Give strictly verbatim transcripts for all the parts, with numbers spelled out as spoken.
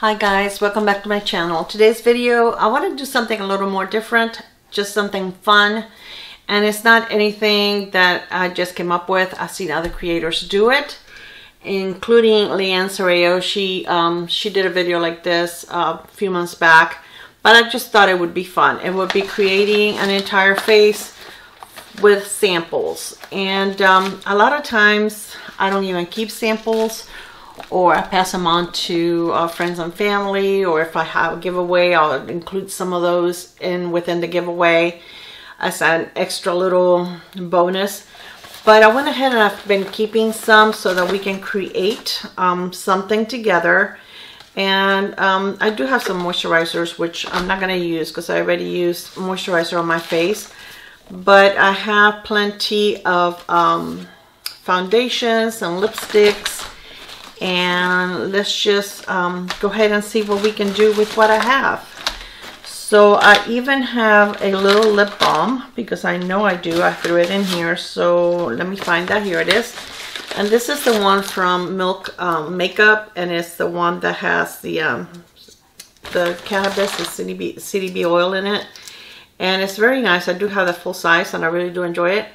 Hi guys, welcome back to my channel. Today's video, I want to do something a little more different, just something fun. And it's not anything that I just came up with. I've seen other creators do it, including LeAnn Serao. She, um, she did a video like this uh, a few months back, but I just thought it would be fun. It would be creating an entire face with samples. And um, a lot of times I don't even keep samples, or I pass them on to uh, friends and family, or if I have a giveaway, I'll include some of those in within the giveaway as an extra little bonus. But I went ahead and I've been keeping some so that we can create um, something together. And um, I do have some moisturizers, which I'm not going to use because I already used moisturizer on my face. But I have plenty of um, foundations and lipsticks. And let's just um, go ahead and see what we can do with what I have. So I even have a little lip balm, because I know I do. I threw it in here, so let me find that. Here it is. And this is the one from Milk um, Makeup, and it's the one that has the um, the cannabis, the C D B, C D B oil in it. And it's very nice. I do have the full size, and I really do enjoy it.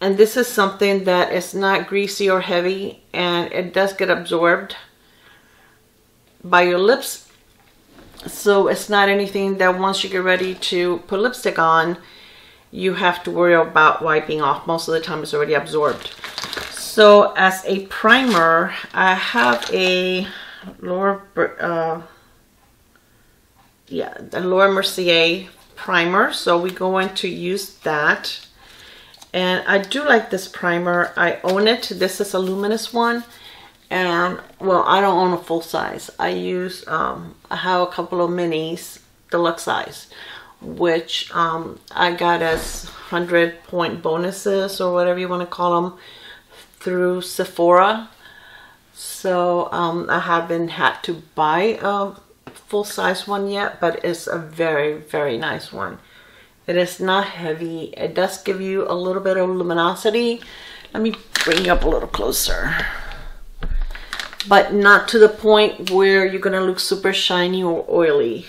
And this is something that is not greasy or heavy, and it does get absorbed by your lips. So it's not anything that once you get ready to put lipstick on, you have to worry about wiping off. Most of the time it's already absorbed. So as a primer, I have a Laura, uh, yeah, the Laura Mercier primer. So we're going to use that. And I do like this primer. I own it. This is a luminous one. And, well, I don't own a full size. I use, um, I have a couple of minis, deluxe size, which um, I got as one hundred point bonuses, or whatever you want to call them, through Sephora. So um, I haven't had to buy a full size one yet, but it's a very, very nice one. It is not heavy. It does give you a little bit of luminosity. Let me bring you up a little closer. But not to the point where you're going to look super shiny or oily.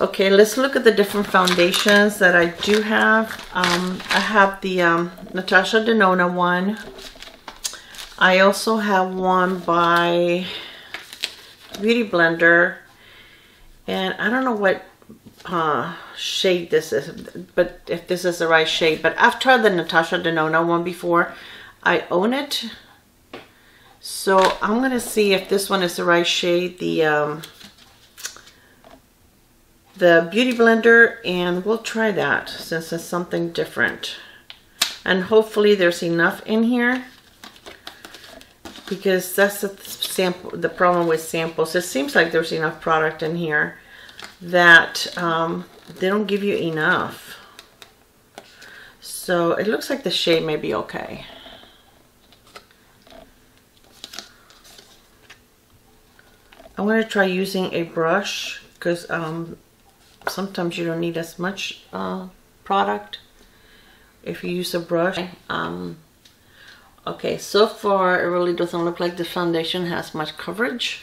Okay, let's look at the different foundations that I do have. Um, I have the um, Natasha Denona one. I also have one by Beauty Blender. And I don't know what uh shade this is, but if this is the right shade, but I've tried the Natasha Denona one before. I own it, so I'm gonna see if this one is the right shade, the um the Beauty Blender, and we'll try that since it's something different. And hopefully there's enough in here, because that's the sample the problem with samples. It seems like there's enough product in here that um, they don't give you enough. So it looks like the shade may be okay. I'm going to try using a brush, because um, sometimes you don't need as much uh, product if you use a brush. Um, okay, so far it really doesn't look like the foundation has much coverage.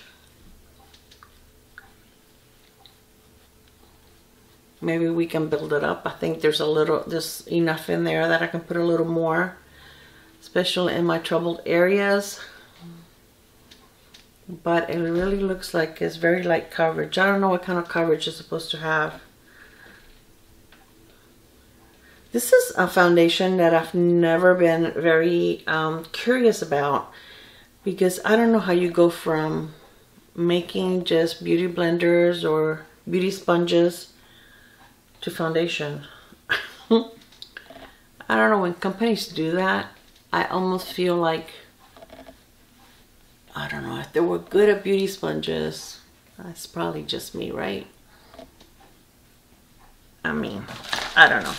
Maybe we can build it up. I think there's a little, there's enough in there that I can put a little more, especially in my troubled areas. But it really looks like it's very light coverage. I don't know what kind of coverage it's supposed to have. This is a foundation that I've never been very um, curious about, because I don't know how you go from making just beauty blenders or beauty sponges to foundation. I don't know, when companies do that, I almost feel like, I don't know, if they were good at beauty sponges, that's probably just me, right? I mean, I don't know.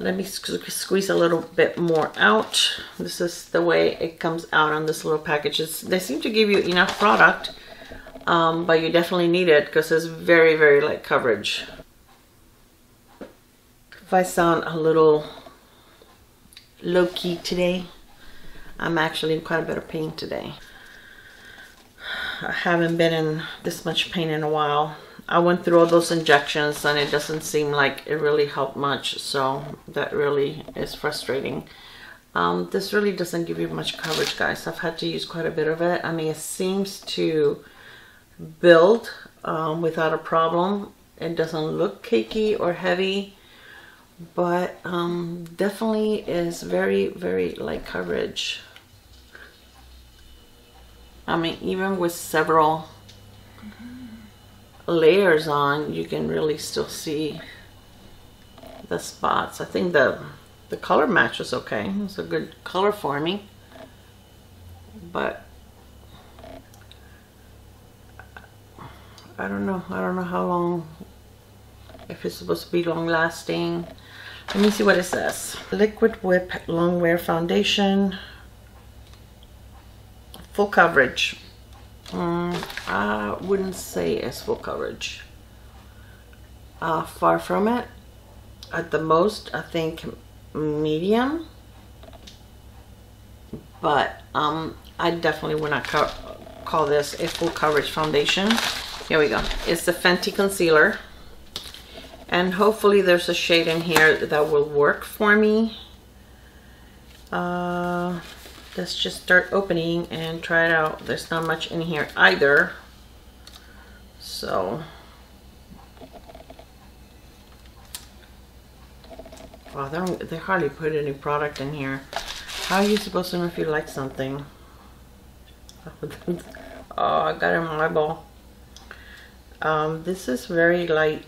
Let me squeeze a little bit more out. This is the way it comes out on this little package. It's, they seem to give you enough product, um, but you definitely need it, because it's very, very light coverage. If I sound a little low-key today, I'm actually in quite a bit of pain today. I haven't been in this much pain in a while. I went through all those injections and it doesn't seem like it really helped much, so that really is frustrating. Um, this really doesn't give you much coverage, guys. I've had to use quite a bit of it. I mean, it seems to build um, without a problem. It doesn't look cakey or heavy, but um, definitely is very, very light coverage. I mean, even with several layers on, you can really still see the spots. I think the the color match was okay. It was a good color for me, but I don't know. I don't know how long, if it's supposed to be long lasting. Let me see what it says. Liquid Whip Long Wear Foundation, full coverage. Um, I wouldn't say it's full coverage. Uh, far from it. At the most, I think medium. But um, I definitely would not co call this a full coverage foundation. Here we go. It's the Fenty Concealer. And hopefully there's a shade in here that will work for me. Uh... Let's just start opening and try it out. There's not much in here either. So. Wow, they hardly put any product in here. How are you supposed to know if you like something? Oh, I got it on my eyeball. Um, this is very light.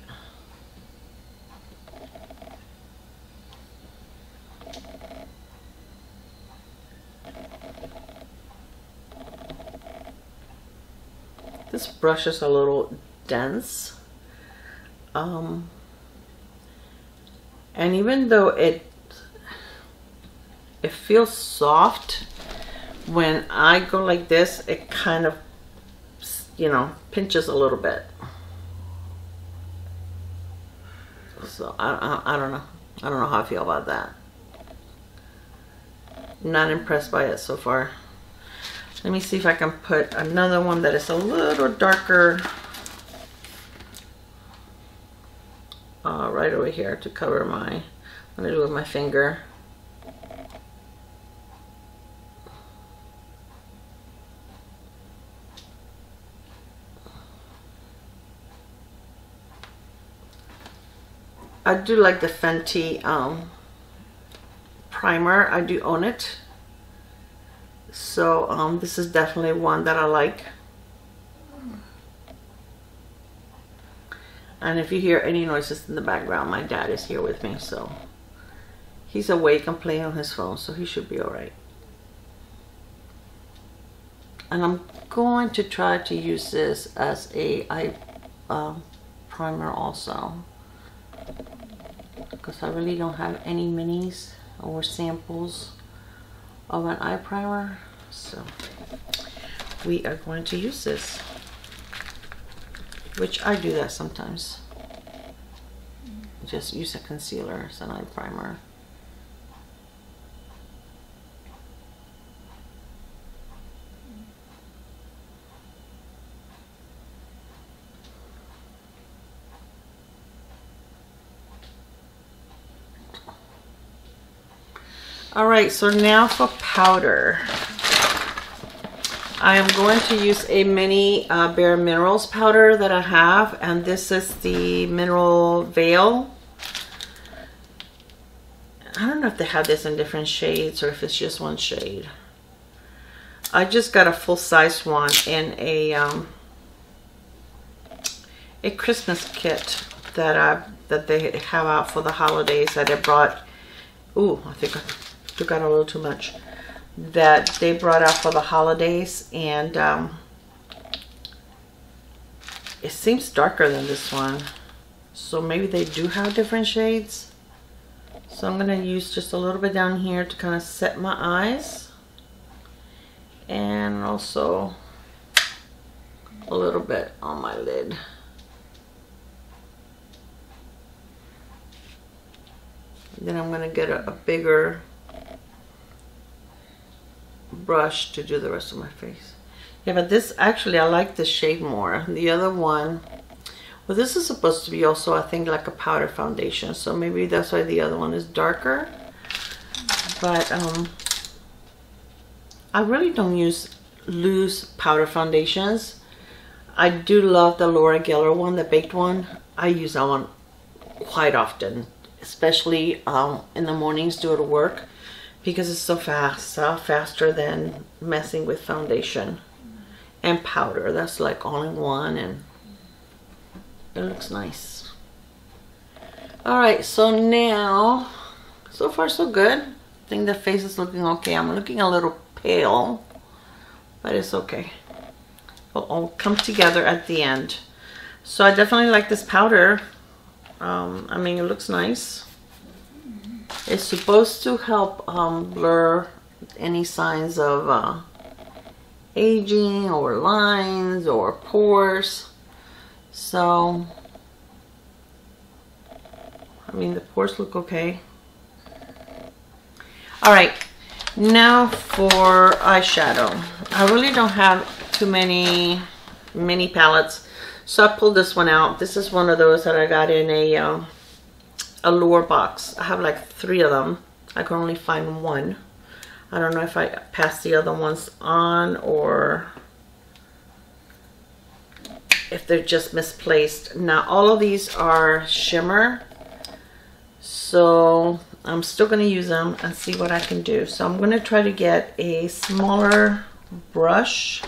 This brush is a little dense, um, and even though it it feels soft, when I go like this, it kind of, you know, pinches a little bit. So I, I, I don't know. I don't know how I feel about that. Not impressed by it so far. Let me see if I can put another one that is a little darker uh, right over here to cover my, I'm gonna do it with my finger. I do like the Fenty um, primer, I do own it. So um, this is definitely one that I like. And if you hear any noises in the background, my dad is here with me, so he's awake and playing on his phone, so he should be all right. And I'm going to try to use this as a eye um, primer also, because I really don't have any minis or samples of an eye primer. So we are going to use this, which I do that sometimes. Just use a concealer as an eye primer. All right, so now for powder. I am going to use a mini uh, Bare Minerals powder that I have, and this is the Mineral Veil. I don't know if they have this in different shades or if it's just one shade. I just got a full-size one in a um, a Christmas kit that I that they have out for the holidays that I brought. Ooh, I think I took out a little too much. That they brought out for the holidays, and um, it seems darker than this one, so maybe they do have different shades. So I'm gonna use just a little bit down here to kind of set my eyes, and also a little bit on my lid. Then I'm gonna get a, a bigger brush to do the rest of my face. Yeah, but this actually, I like this shade more. The other one, well, this is supposed to be also, I think, like a powder foundation. So maybe that's why the other one is darker. But um, I really don't use loose powder foundations. I do love the Laura Geller one, the baked one. I use that one quite often, especially um, in the mornings due to work, because it's so fast, uh, faster than messing with foundation and powder. That's like all in one, and it looks nice. All right, so now, so far so good. I think the face is looking okay. I'm looking a little pale, but it's okay. It'll all come together at the end. So I definitely like this powder. Um, I mean, it looks nice. It's supposed to help um, blur any signs of uh, aging or lines or pores. So, I mean, the pores look okay. All right, now for eyeshadow. I really don't have too many, many palettes. So I pulled this one out. This is one of those that I got in a uh, Allure box. I have like three of them. I can only find one. I don't know if I passed the other ones on or if they're just misplaced. Now all of these are shimmer. So I'm still gonna use them and see what I can do. So I'm gonna try to get a smaller brush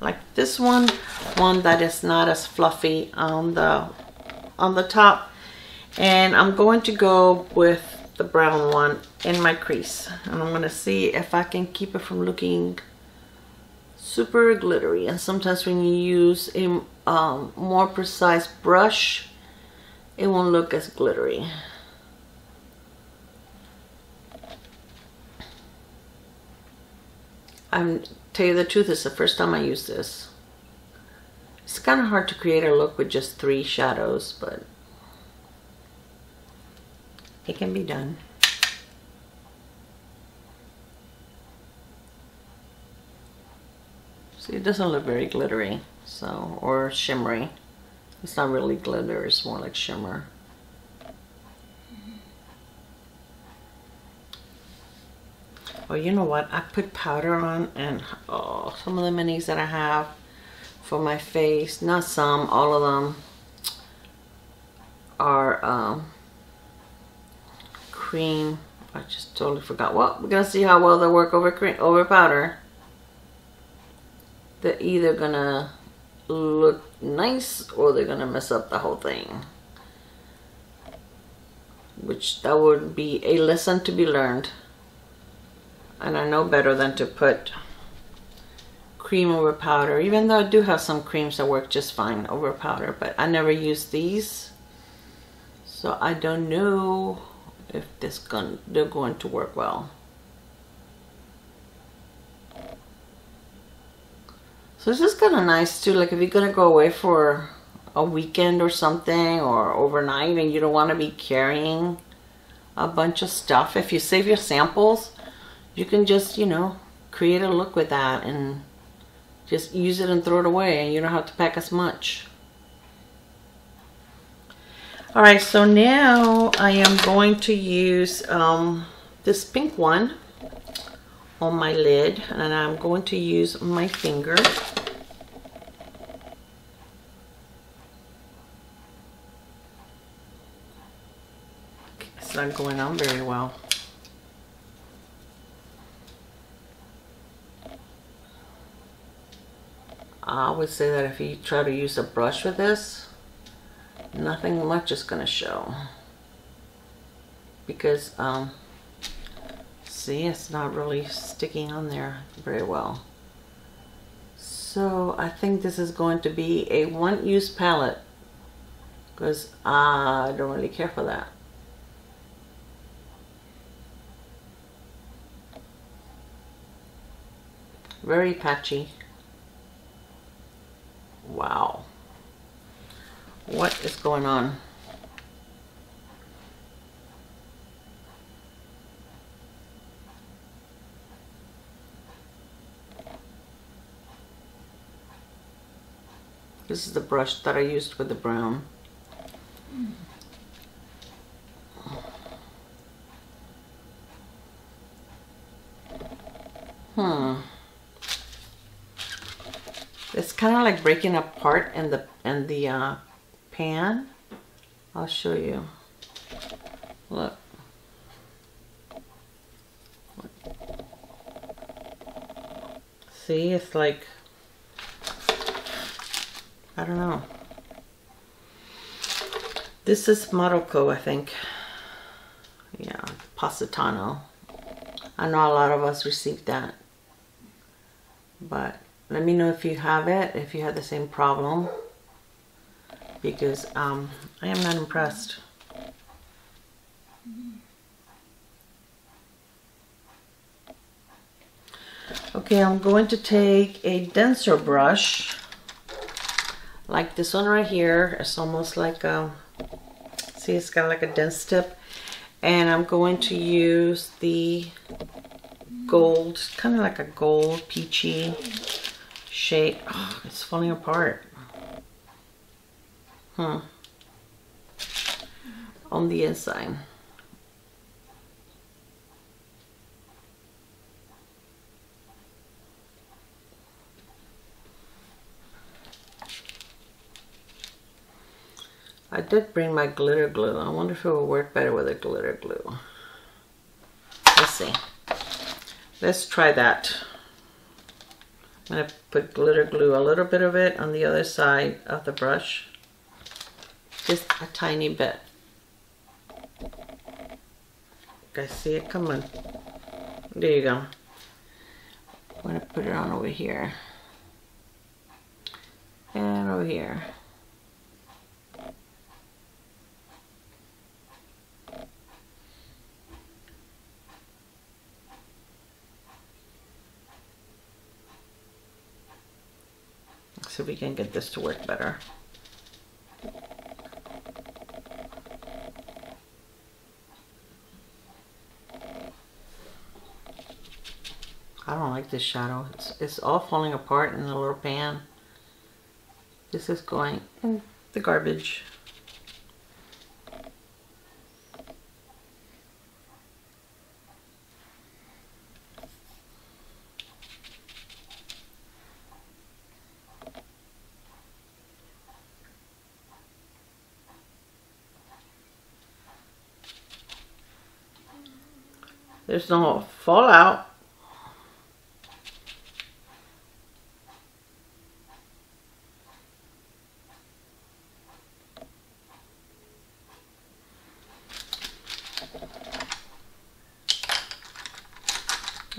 like this one, one that is not as fluffy on the on the top, and I'm going to go with the brown one in my crease, and I'm going to see if I can keep it from looking super glittery. And sometimes when you use a um, more precise brush, it won't look as glittery. I'm tell you the truth, it's the first time I use this. It's kind of hard to create a look with just three shadows, but it can be done. See, it doesn't look very glittery, so, or shimmery. It's not really glitter, it's more like shimmer. Oh, you know what? I put powder on, and oh, some of the minis that I have for my face, not some, all of them are um, cream. I just totally forgot. Well, we're gonna see how well they work over cream, over powder. They're either gonna look nice or they're gonna mess up the whole thing. Which that would be a lesson to be learned. And I know better than to put cream over powder, even though I do have some creams that work just fine over powder, but I never use these. So I don't know if this gun, they're going to work well. So this is kind of nice too, like if you're going to go away for a weekend or something, or overnight, and you don't want to be carrying a bunch of stuff. If you save your samples, you can just, you know, create a look with that and just use it and throw it away, and you don't have to pack as much. All right, so now I am going to use um, this pink one on my lid, and I'm going to use my finger. It's not going on very well. I would say that if you try to use a brush with this, nothing much is going to show, because um, see, it's not really sticking on there very well. So I think this is going to be a one-use palette, because I don't really care for that. Very patchy. Wow, what is going on? This is the brush that I used with the brown. Mm. Hmm. It's kind of like breaking apart in the in the uh, pan. I'll show you. Look. See, it's like, I don't know. This is Marocco, I think. Yeah, Positano. I know a lot of us received that. But let me know if you have it, if you had the same problem. Because um, I am not impressed. Okay, I'm going to take a denser brush. Like this one right here. It's almost like a, see, it's got like a dense tip. And I'm going to use the gold, kind of like a gold peachy shade. Oh, it's falling apart. Hmm. On the inside. I did bring my glitter glue. I wonder if it will work better with a glitter glue. Let's see. Let's try that. I'm going to put glitter glue, a little bit of it on the other side of the brush. Just a tiny bit. Okay, see it? Come on. There you go. I'm going to put it on over here. And over here. So we can get this to work better. I don't like this shadow. It's, it's all falling apart in the little pan. This is going in the garbage. There's no fallout.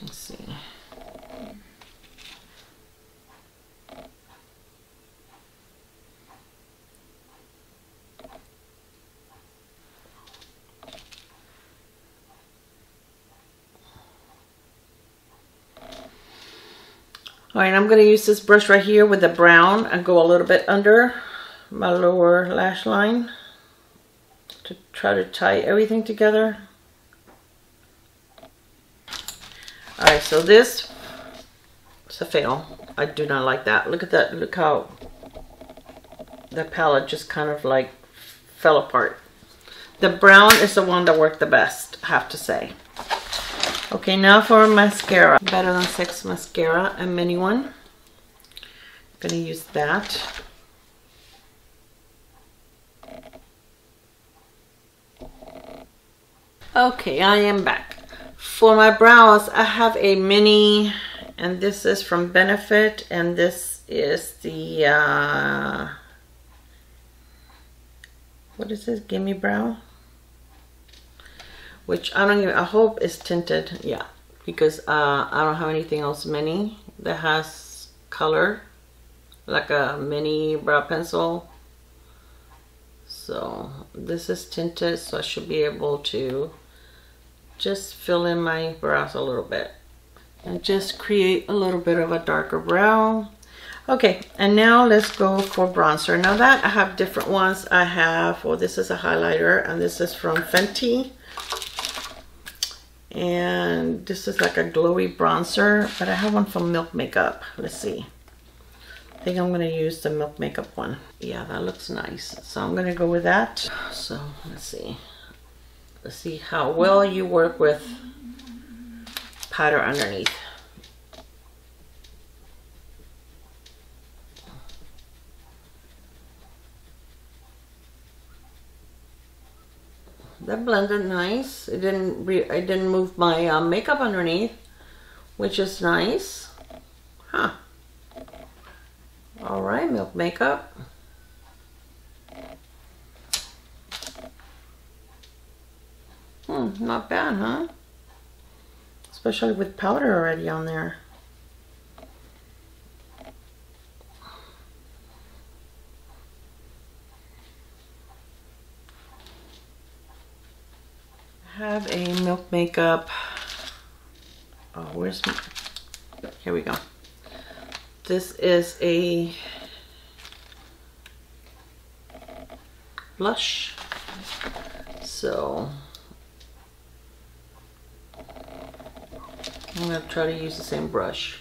Let's see. All right, I'm going to use this brush right here with the brown and go a little bit under my lower lash line to try to tie everything together. All right, so this is a fail. I do not like that. Look at that. Look how the palette just kind of like fell apart. The brown is the one that worked the best, I have to say. Okay, now for mascara. Better Than Sex mascara, a mini one. I'm gonna use that. Okay, I am back. For my brows, I have a mini, and this is from Benefit, and this is the, uh, what is this, Gimme Brow? Which I don't even, I hope is tinted, yeah, because uh, I don't have anything else mini that has color, like a mini brow pencil. So this is tinted, so I should be able to just fill in my brows a little bit and just create a little bit of a darker brow. Okay, and now let's go for bronzer. Now that I have different ones, I have, well, this is a highlighter, and this is from Fenty. And this is like a glowy bronzer, but I have one from Milk Makeup. Let's see. I think I'm going to use the Milk Makeup one. Yeah, that looks nice. So I'm going to go with that. So let's see. Let's see how well you work with powder underneath. That blended nice. It didn't re I didn't move my uh, makeup underneath, which is nice. Huh. All right, Milk Makeup. Hmm, not bad, huh? Especially with powder already on there. Have a Milk Makeup. Oh, where's my, here we go. This is a blush. So I'm gonna try to use the same brush.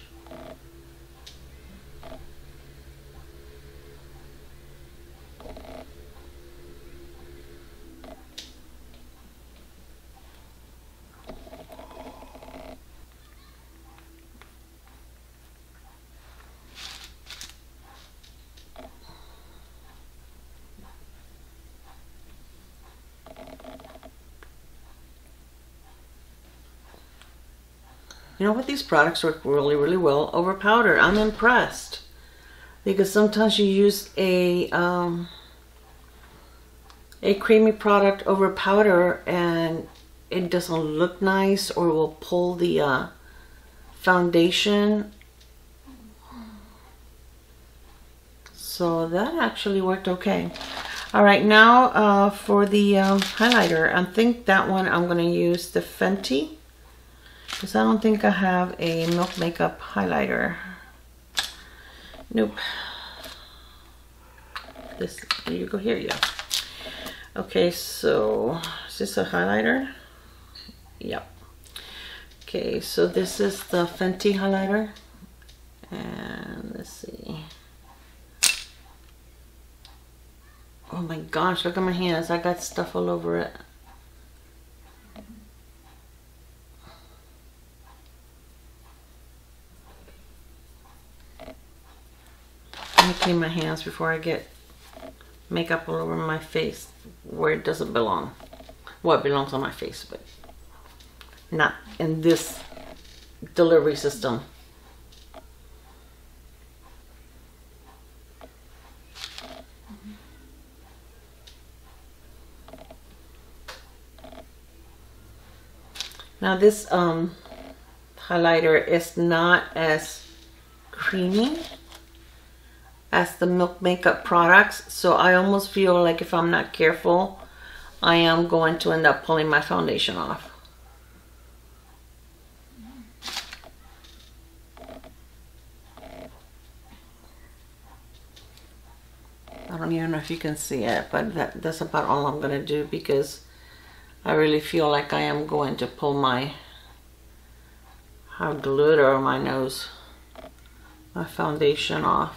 You know what? These products work really, really well over powder. I'm impressed because sometimes you use a um, a creamy product over powder and it doesn't look nice, or will pull the uh, foundation. So that actually worked okay. All right, now uh, for the um, highlighter, I think that one I'm going to use the Fenty. Because I don't think I have a Milk Makeup highlighter. Nope. This, there you go, here you go. Okay, so is this a highlighter? Yep. Okay, so this is the Fenty highlighter. And let's see. Oh my gosh, look at my hands. I got stuff all over it. Clean my hands before I get makeup all over my face where it doesn't belong. Well, it belongs on my face, but not in this delivery system. Now this um, highlighter is not as creamy as the Milk Makeup products, so I almost feel like if I'm not careful, I am going to end up pulling my foundation off. I don't even know if you can see it, but that, that's about all I'm gonna do because I really feel like I am going to pull my highlighter or my nose, my foundation off.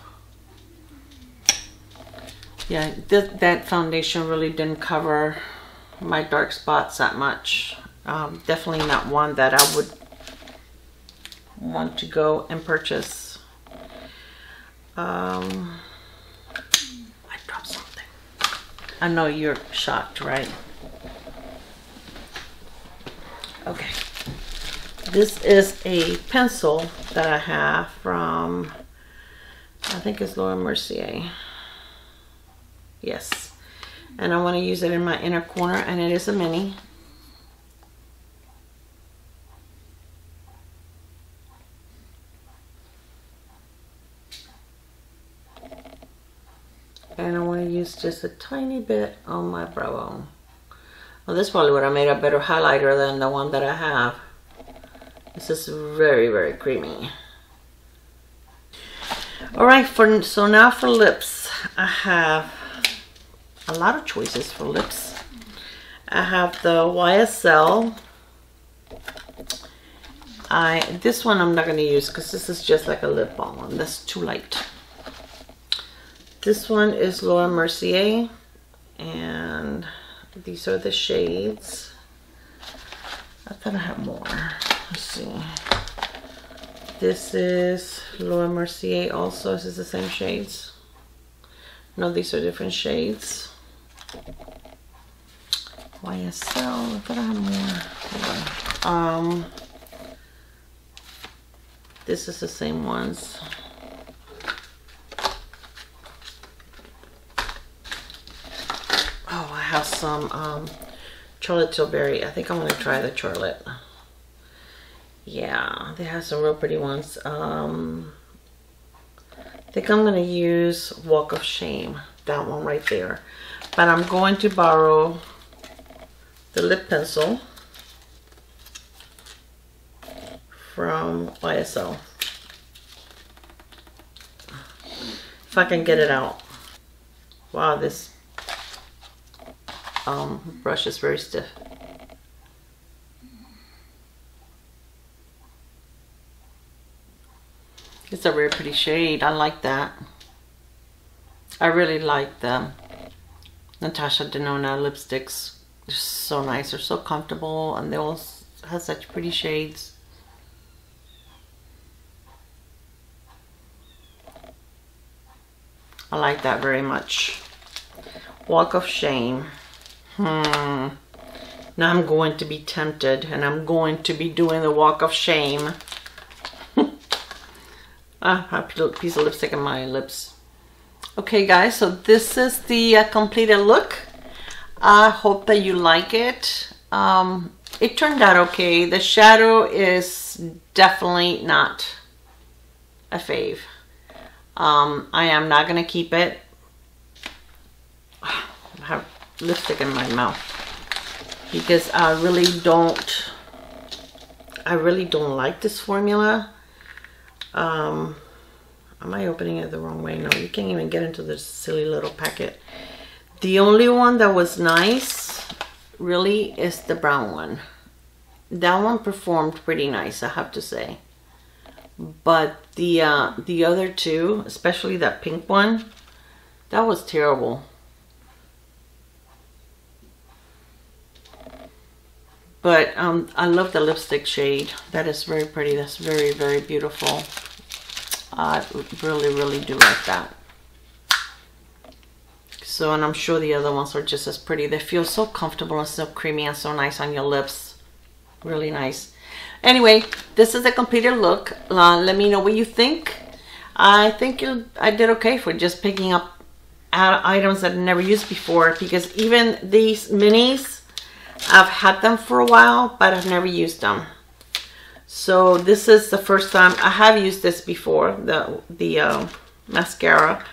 Yeah, th that foundation really didn't cover my dark spots that much. Um, definitely not one that I would want to go and purchase. Um, I dropped something. I know you're shocked, right? Okay. This is a pencil that I have from, I think it's Laura Mercier. Yes, and I want to use it in my inner corner, and it is a mini. And I want to use just a tiny bit on my brow bone. Well, this probably would have made a better highlighter than the one that I have. This is very, very creamy. All right, for, so now for lips, I have a lot of choices for lips. I have the Y S L. I this one I'm not going to use because this is just like a lip balm. That's too light. This one is Laura Mercier, and these are the shades. I thought I had more. Let's see. This is Laura Mercier also. This is the same shades. No, these are different shades. Y S L. I thought I had more. Um, this is the same ones. Oh, I have some um, Charlotte Tilbury. I think I'm going to try the Charlotte. Yeah, they have some real pretty ones. Um, I think I'm going to use Walk of Shame. That one right there. But I'm going to borrow the lip pencil from Y S L. If I can get it out. Wow, this um, brush is very stiff. It's a very pretty shade. I like that. I really like the Natasha Denona lipsticks. They're so nice. They're so comfortable, and they all have such pretty shades. I like that very much. Walk of Shame. Hmm. Now I'm going to be tempted, and I'm going to be doing the Walk of Shame. Ah, I have a piece of lipstick in my lips. Okay guys, so this is the uh, completed look. I hope that you like it. Um, it turned out okay. The shadow is definitely not a fave. Um, I am not going to keep it. I have lipstick in my mouth because I really don't, I really don't like this formula. Um, am I opening it the wrong way? No, you can't even get into this silly little packet. The only one that was nice, really, is the brown one. That one performed pretty nice, I have to say. But the uh, the other two, especially that pink one, that was terrible. But um, I love the lipstick shade. That is very pretty. That's very, very beautiful. I really, really do like that. So, and I'm sure the other ones are just as pretty. They feel so comfortable and so creamy and so nice on your lips. Really nice. Anyway, this is the completed look. Uh, let me know what you think. I think you, I did okay for just picking up items that I've never used before, because even these minis, I've had them for a while, but I've never used them. So this is the first time. I have used this before, the the uh, mascara,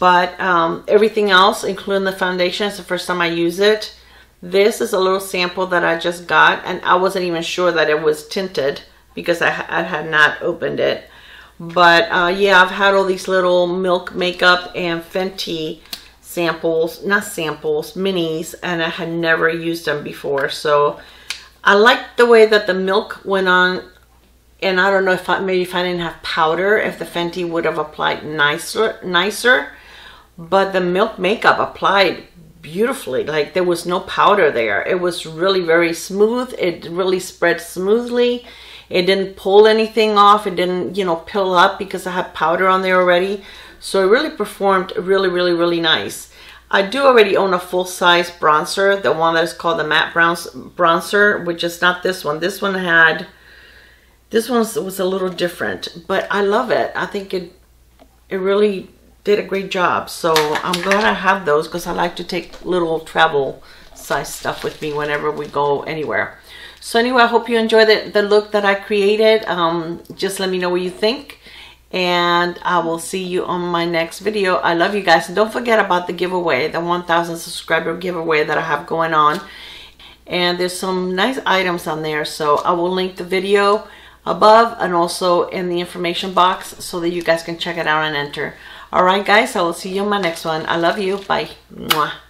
but um, everything else, including the foundation, is the first time I use it. This is a little sample that I just got, and I wasn't even sure that it was tinted because I, I had not opened it. But uh, yeah, I've had all these little Milk Makeup and Fenty samples, not samples, minis, and I had never used them before. So I liked the way that the milk went on, and I don't know if I, maybe if I didn't have powder, if the Fenty would have applied nicer, nicer, but the Milk Makeup applied beautifully. Like, there was no powder there. It was really very smooth. It really spread smoothly. It didn't pull anything off. It didn't, you know, pill up because I had powder on there already. So it really performed really, really, really nice. I do already own a full-size bronzer, the one that is called the matte bronzer, which is not this one. This one had, this one was a little different, but I love it. I think it it really did a great job. So I'm glad I have those because I like to take little travel size stuff with me whenever we go anywhere. So anyway, I hope you enjoyed the, the look that I created. Um, just let me know what you think. And I will see you on my next video. I love you guys, and don't forget about the giveaway, the one thousand subscriber giveaway that I have going on, and there's some nice items on there. So I will link the video above and also in the information box so that you guys can check it out and enter. All right guys, I will see you on my next one. I love you. Bye. Mwah.